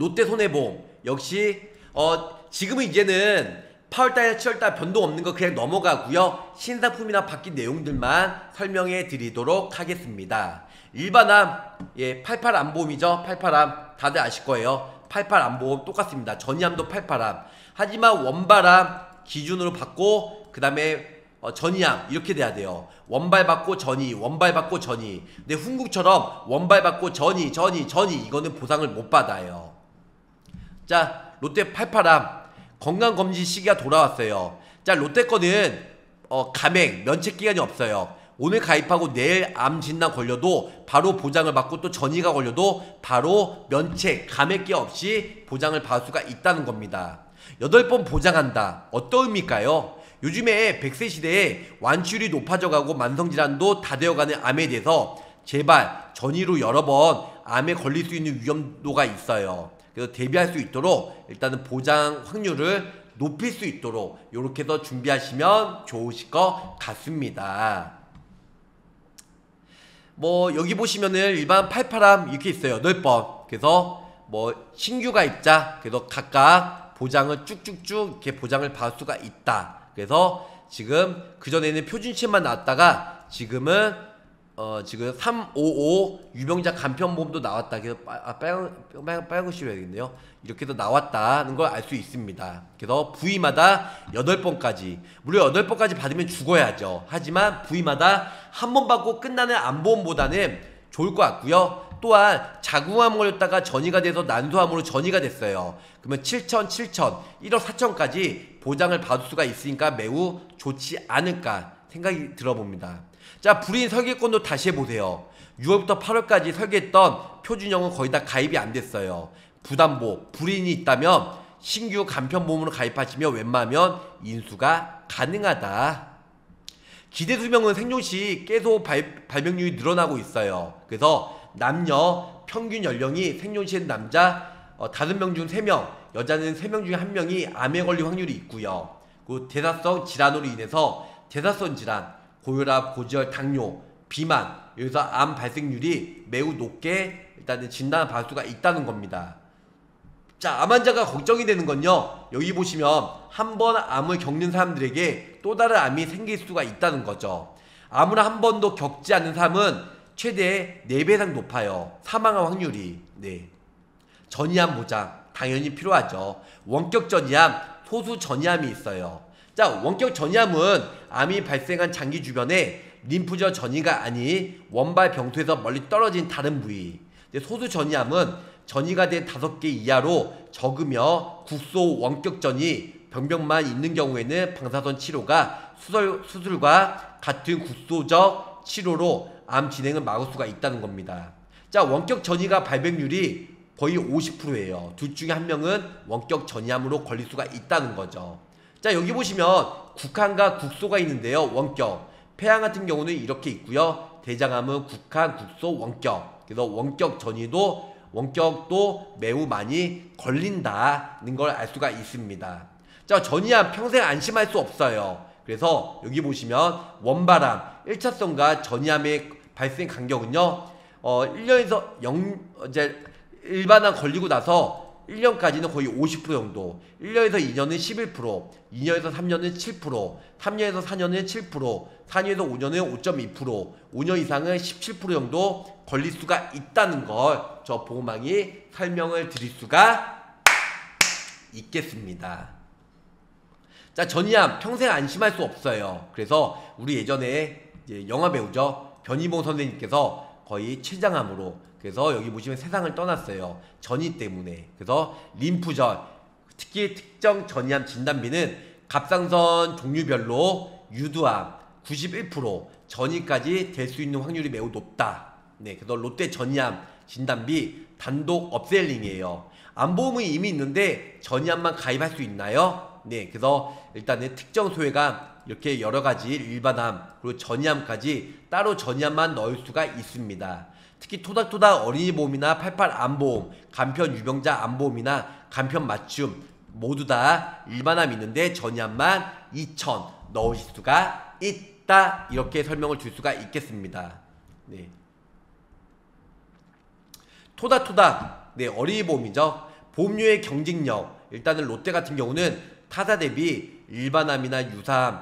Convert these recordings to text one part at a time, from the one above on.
롯데손해보험 역시 지금은 이제는 8월달, 7월달 변동 없는 거 그냥 넘어가고요. 신상품이나 바뀐 내용들만 설명해 드리도록 하겠습니다. 일반암, 예, 88암보험이죠. 88암 다들 아실 거예요. 88암보험 똑같습니다. 전이암도 88암. 하지만 원발암 기준으로 받고 그 다음에 전이암 이렇게 돼야 돼요. 원발 받고 전이, 원발 받고 전이. 근데 훈국처럼 원발 받고 전이, 전이, 전이 이거는 보상을 못 받아요. 자, 롯데 88암. 건강검진 시기가 돌아왔어요. 자, 롯데거는 감액, 면책기간이 없어요. 오늘 가입하고 내일 암진단 걸려도 바로 보장을 받고 또 전이가 걸려도 바로 면책, 감액기간 없이 보장을 받을 수가 있다는 겁니다. 8번 보장한다. 어떤 의미일까요? 요즘에 100세 시대에 완치율이 높아져가고 만성질환도 다 되어가는 암에 대해서 제발 전이로 여러 번 암에 걸릴 수 있는 위험도가 있어요. 그래서 대비할 수 있도록 일단은 보장 확률을 높일 수 있도록 이렇게 해서 준비하시면 좋으실 것 같습니다. 뭐 여기 보시면은 일반 88암 이렇게 있어요. 8번. 그래서 뭐 신규 가입자 그래서 각각 보장을 쭉쭉쭉 이렇게 보장을 받을 수가 있다. 그래서 지금 그전에는 표준치만 나왔다가 지금은 지금 355 유병자 간편보험도 나왔다. 그래서 빨간글씨로 해야겠네요. 이렇게 해서 나왔다는 걸 알 수 있습니다. 그래서 부위마다 8번까지 무려 8번까지 받으면 죽어야죠. 하지만 부위마다 한 번 받고 끝나는 암보험보다는 좋을 것 같고요. 또한 자궁암 걸렸다가 전이가 돼서 난소암으로 전이가 됐어요. 그러면 7,000, 1억 4천까지 보장을 받을 수가 있으니까 매우 좋지 않을까 생각이 들어봅니다. 자, 불이익 설계권도 다시 해보세요. 6월부터 8월까지 설계했던 표준형은 거의 다 가입이 안 됐어요. 부담보, 불이익이 있다면 신규 간편보험으로 가입하시며 웬만하면 인수가 가능하다. 기대수명은 생존시 계속 발병률이 늘어나고 있어요. 그래서 남녀 평균 연령이 생존시에는 남자 5명 중 3명, 여자는 3명 중 1명이 암에 걸릴 확률이 있고요. 그리고 대사성 질환으로 인해서 대사성 질환, 고혈압, 고지혈, 당뇨, 비만 여기서 암 발생률이 매우 높게 일단은 진단을 받을 수가 있다는 겁니다. 자, 암 환자가 걱정이 되는 건요. 여기 보시면 한 번 암을 겪는 사람들에게 또 다른 암이 생길 수가 있다는 거죠. 암을 한 번도 겪지 않는 사람은 최대 4배 이상 높아요. 사망할 확률이. 네. 전이암 보장 당연히 필요하죠. 원격 전이암, 소수 전이암이 있어요. 자, 원격 전이암은 암이 발생한 장기 주변에 림프절 전이가 아닌 원발 병투에서 멀리 떨어진 다른 부위. 소수 전이암은 전이가 된 5개 이하로 적으며 국소 원격 전이 병변만 있는 경우에는 방사선 치료가 수술과 같은 국소적 치료로 암 진행을 막을 수가 있다는 겁니다. 자, 원격 전이가 발병률이 거의 50%예요. 둘 중에 한 명은 원격 전이암으로 걸릴 수가 있다는 거죠. 자, 여기 보시면 국한과 국소가 있는데요. 원격. 폐암 같은 경우는 이렇게 있고요. 대장암은 국한, 국소, 원격. 그래서 원격 전이도 원격도 매우 많이 걸린다는 걸 알 수가 있습니다. 자, 전이암 평생 안심할 수 없어요. 그래서 여기 보시면 원발암 1차성과 전이암의 발생 간격은요. 1년에서 이제 일반암 걸리고 나서 1년까지는 거의 50% 정도, 1년에서 2년은 11%, 2년에서 3년은 7%, 3년에서 4년은 7%, 4년에서 5년은 5.2%, 5년 이상은 17% 정도 걸릴 수가 있다는 걸 저 보험왕이 설명을 드릴 수가 있겠습니다. 자, 전이암 평생 안심할 수 없어요. 그래서 우리 예전에 영화 배우죠. 변희봉 선생님께서 거의 췌장암으로 그래서 여기 보시면 세상을 떠났어요. 전이 때문에. 그래서 림프절, 특히 특정 전이암 진단비는 갑상선 종류별로 유두암 91%, 전이까지 될 수 있는 확률이 매우 높다. 네, 그래서 롯데 전이암 진단비 단독 업셀링이에요. 암보험은 이미 있는데 전이암만 가입할 수 있나요? 네, 그래서 일단은 특정 소외감 이렇게 여러 가지 일반암 그리고 전이암까지 따로 전이암만 넣을 수가 있습니다. 특히 토닥토닥 어린이 보험이나 88암보험, 간편 유병자 암보험이나 간편 맞춤 모두 다 일반암이 있는데 전이암만 2,000 넣으실 수가 있다. 이렇게 설명을 줄 수가 있겠습니다. 네. 토닥토닥, 네, 어린이 보험이죠. 보험료의 경쟁력, 일단은 롯데 같은 경우는 타사 대비 일반암이나 유사암,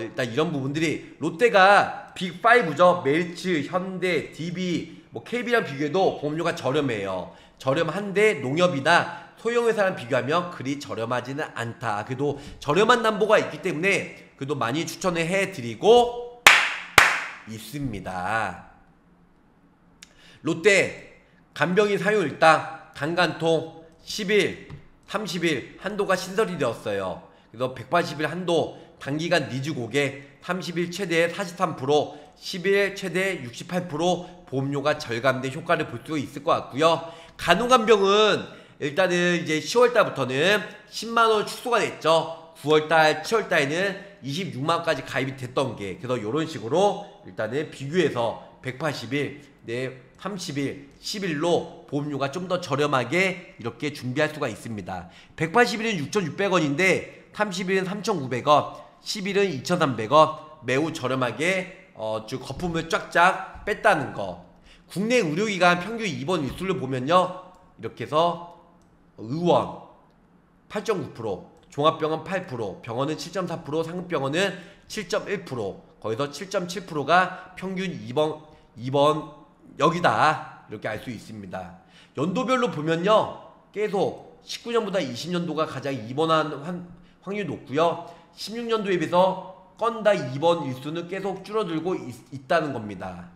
일단 이런 부분들이 롯데가 빅5죠. 메리츠, 현대, DB, 뭐 KB랑 비교해도 보험료가 저렴해요. 저렴한데 농협이나 소형회사랑 비교하면 그리 저렴하지는 않다. 그래도 저렴한 담보가 있기 때문에 그래도 많이 추천을 해드리고 있습니다. 롯데 간병인 사용일당 단간통 10일, 30일 한도가 신설이 되었어요. 그래서 180일 한도, 단기간 니즈 고객 30일 최대 43%, 10일 최대 68% 보험료가 절감된 효과를 볼 수 있을 것 같고요. 간호간병은 일단은 이제 10월달부터는 10만원 축소가 됐죠. 9월달, 7월달에는 26만원까지 가입이 됐던 게, 그래서 이런 식으로 일단은 비교해서 180일, 30일, 10일로 보험료가 좀 더 저렴하게 이렇게 준비할 수가 있습니다. 180일은 6,600원인데 30일은 3,900원, 10일은 2,300원, 매우 저렴하게 거품을 쫙쫙 뺐다는 거. 국내 의료기관 평균 입원 일수를 보면요, 이렇게 해서 의원 8.9%, 종합병원 8%, 병원은 7.4%, 상급병원은 7.1%, 거기서 7.7%가 평균 입원 여기다, 이렇게 알 수 있습니다. 연도별로 보면요, 계속 19년보다 20년도가 가장 입원한 확률이 높고요. 16년도에 비해서 건당 입원 일수는 계속 줄어들고 있다는 겁니다.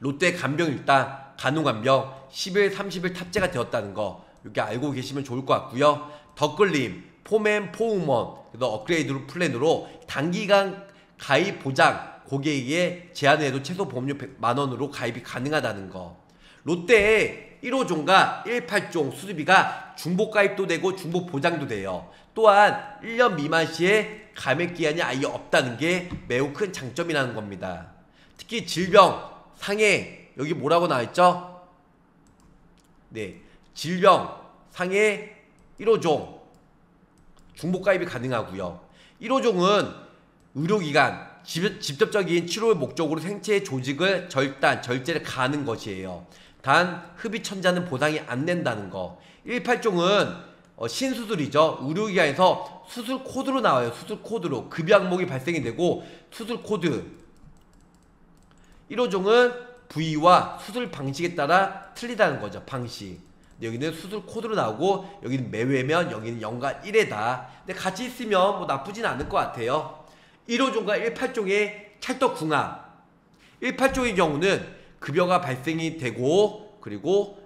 롯데 간병일당, 간호간병 10일, 30일 탑재가 되었다는 거 이렇게 알고 계시면 좋을 것 같고요. 덧글림, 포맨, 포우먼, 그래서 업그레이드 플랜으로 단기간 가입 보장 고객에게 제한해도 최소 보험료 100만원으로 가입이 가능하다는 거. 롯데의 1호종과 1,8종 수수비가 중복 가입도 되고 중복 보장도 돼요. 또한 1년 미만 시에 감액 기한이 아예 없다는 게 매우 큰 장점이라는 겁니다. 특히 질병, 상해, 여기 뭐라고 나와있죠? 네, 질병, 상해 1호종 중복 가입이 가능하고요. 1호종은 의료기관, 직접적인 치료의 목적으로 생체의 조직을 절단, 절제를 가하는 것이에요. 단 흡입천자는 보상이 안 낸다는 거. 1,8종은 신수술이죠. 의료기관에서 수술 코드로 나와요. 수술 코드로 급여 항목이 발생이 되고 수술 코드. 1호종은 부위와 수술 방식에 따라 틀리다는 거죠. 방식. 여기는 수술 코드로 나오고 여기는 매외면, 여기는 연간 1회다. 근데 같이 있으면 뭐 나쁘진 않을 것 같아요. 1호종과 1,8종의 찰떡궁합. 1,8종의 경우는 급여가 발생이 되고, 그리고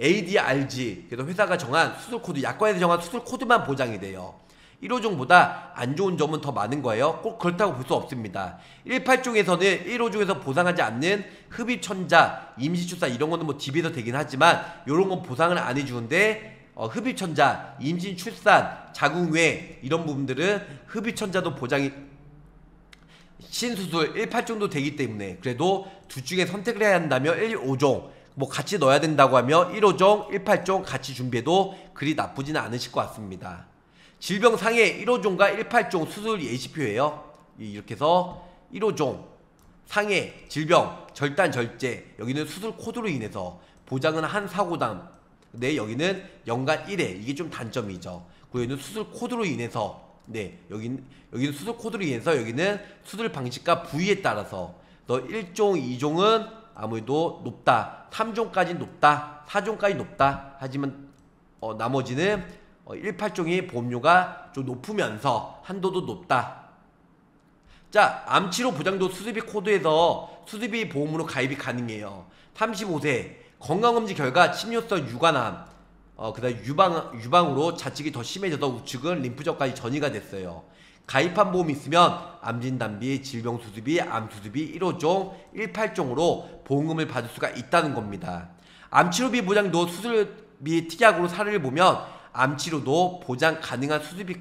ADRG, 그래서 회사가 정한 수술코드, 약관에서 정한 수술코드만 보장이 돼요. 1호종보다 안 좋은 점은 더 많은 거예요. 꼭 그렇다고 볼 수 없습니다. 1,8종에서는 1호종에서 보상하지 않는 흡입천자, 임시출산 이런 거는 뭐 DB에서 되긴 하지만 이런 건 보상을 안 해주는데, 흡입천자, 임신출산, 자궁외 이런 부분들은 흡입천자도 보장이, 신수술 1,8종도 되기 때문에 그래도 둘 중에 선택을 해야 한다며 1,5종 뭐 같이 넣어야 된다고 하며 1호종, 1,8종 같이 준비해도 그리 나쁘지는 않으실 것 같습니다. 질병상해 1호종과 1,8종 수술 예시표예요. 이렇게 해서 1호종 상해, 질병, 절단, 절제, 여기는 수술 코드로 인해서 보장은 한 사고당, 네, 여기는 연간 1회, 이게 좀 단점이죠. 그리고 여기는 수술 코드로 인해서, 네, 여기는 수술 코드로 인해서, 여기는 수술 방식과 부위에 따라서, 너 1종, 2종은 아무래도 높다, 3종까지 높다, 4종까지 높다. 하지만 나머지는 1,8종의 보험료가 좀 높으면서 한도도 높다. 자, 암치료 보장도 수수비 코드에서 수수비 보험으로 가입이 가능해요. 35세 건강검진 결과 침뇨성 유관암, 그다음 유방으로 좌측이 더 심해져서 우측은 림프절까지 전이가 됐어요. 가입한 보험이 있으면 암진단비, 질병수수비, 암수수비 1호종, 1,8종으로 보험금을 받을 수가 있다는 겁니다. 암치료비 보장도 수술비 특약으로 사례를 보면 암치료도 보장 가능한 수술비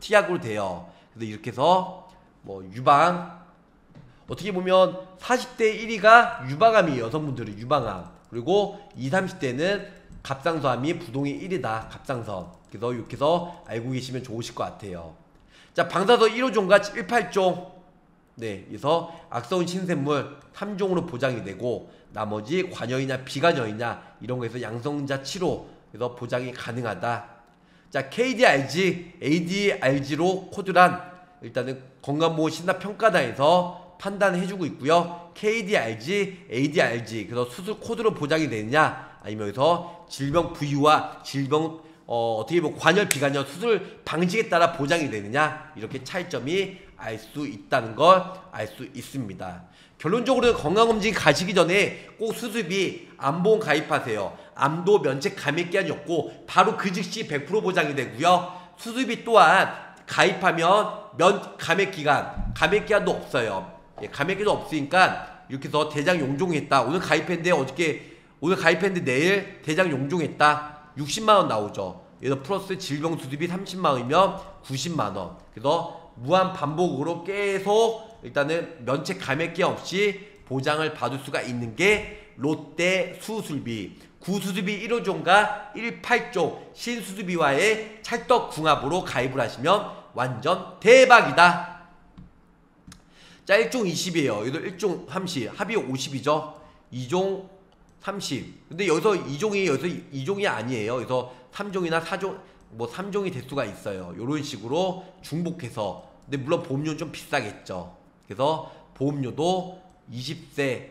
특약으로 돼요. 그래서 이렇게 해서 뭐 유방, 어떻게 보면 40대 1위가 유방암이에요. 여성분들은 유방암, 그리고 20, 30대는 갑상선암이 부동의 1이다. 갑상선. 그래서 이렇게 해서 알고 계시면 좋으실 것 같아요. 자, 방사선 1호종과 1,8종 네, 그래서 악성 신생물 3종으로 보장이 되고 나머지 관여이냐 비관여이냐 이런 거에서 양성자 치료 그래서 보장이 가능하다. 자, KDRG, ADRG로 코드란 일단은 건강보험신납평가단에서 판단해주고 있고요. KDRG, ADRG 그래서 수술 코드로 보장이 되느냐 아니면 여기서 질병 부위와 질병 어떻게 보면 관여 비관여 수술 방식에 따라 보장이 되느냐 이렇게 차이점이 알 수 있다는 걸 알 수 있습니다. 결론적으로는 건강검진 가시기 전에 꼭 수술비 암보험 가입하세요. 암도 면책 감액 기한이 없고 바로 그 즉시 100% 보장이 되고요. 수술비 또한 가입하면 면 감액 기한도 없어요. 예, 감액기도 없으니까 이렇게 해서 대장 용종했다. 오늘 가입했는데 내일 대장 용종했다. 60만원 나오죠. 그래서 플러스 질병 수술비 30만원이면 90만원. 그래서 무한 반복으로 계속 일단은 면책 감액기한 없이 보장을 받을 수가 있는 게 롯데 수술비, 구수술비 1호종과 1,8종 신수술비와의 찰떡궁합으로 가입을 하시면 완전 대박이다. 자, 1종 20이에요. 여기서 1종 30, 합이 50이죠. 2종 30. 근데 여기서 2종이 아니에요. 여기서 3종이나 4종, 뭐 3종이 될 수가 있어요. 요런 식으로 중복해서. 근데 물론 보험료는 좀 비싸겠죠. 그래서 보험료도 20세,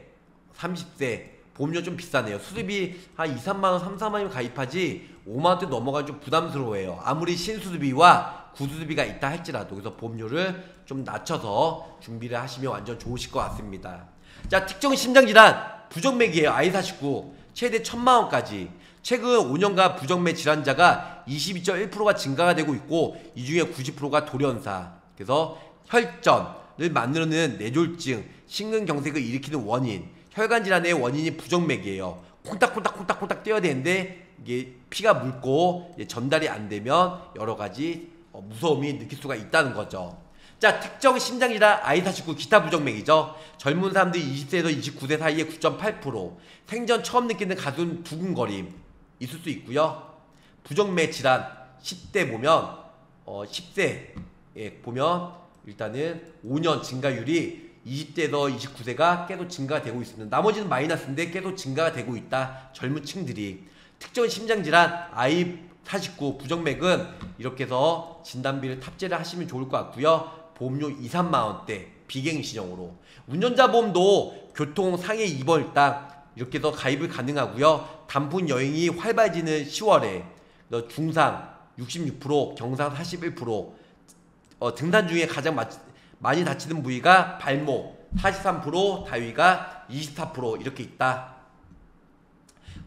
30세 보험료 좀 비싸네요. 수술비 한 2, 3만원, 3, 4만원이면 가입하지 5만원대 넘어가면 좀 부담스러워해요. 아무리 신수술비와 구수술비가 있다 할지라도. 그래서 보험료를 좀 낮춰서 준비를 하시면 완전 좋으실 것 같습니다. 자, 특정 심장질환 부정맥이에요. I49 최대 1000만원까지. 최근 5년간 부정맥 질환자가 22.1%가 증가가 되고 있고 이 중에 90%가 돌연사. 그래서 혈전을 만드는 뇌졸중, 심근경색을 일으키는 원인, 혈관질환의 원인이 부정맥이에요. 콩닥콩닥 떼어야 되는데 이게 피가 묽고 전달이 안 되면 여러 가지 무서움이 느낄 수가 있다는 거죠. 자, 특정 심장질환 I49 기타 부정맥이죠. 젊은 사람들이 20세에서 29세 사이에 9.8%, 생전 처음 느끼는 가슴 두근거림 있을 수 있고요. 부정맥 질환 10대 보면 10세에 보면 일단은 5년 증가율이 20대에서 29세가 계속 증가가 되고 있습니다. 나머지는 마이너스인데 계속 증가가 되고 있다. 젊은 층들이. 특정 심장질환 I49 부정맥은 이렇게 해서 진단비를 탑재를 하시면 좋을 것 같고요. 보험료 2, 3만원대 비갱신형으로 운전자 보험도 교통 상해 입원 일당 이렇게 해서 가입을 가능하고요. 단품 여행이 활발해지는 10월에 중상 66%, 경상 41%, 등산 중에 가장 많이 다치는 부위가 발목 43%, 다위가 24% 이렇게 있다.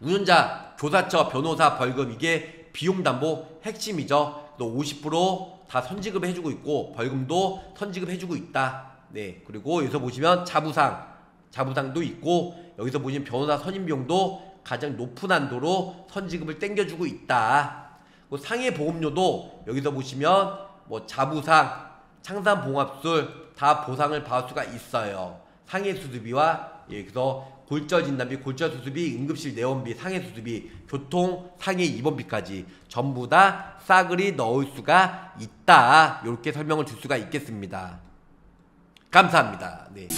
운전자, 교사처, 변호사 벌금 이게 비용담보 핵심이죠. 50% 다 선지급을 해주고 있고 벌금도 선지급해주고 있다. 네, 그리고 여기서 보시면 자부상도 있고 여기서 보시면 변호사 선임비용도 가장 높은 한도로 선지급을 땡겨주고 있다. 상해 보험료도 여기서 보시면 뭐 자부상, 창산봉합술 다 보상을 받을 수가 있어요. 상해 수술비와 그래서 골절 진단비, 골절 수술비, 응급실 내원비, 상해 수술비, 교통, 상해 입원비까지 전부 다 싸그리 넣을 수가 있다. 이렇게 설명을 줄 수가 있겠습니다. 감사합니다. 네.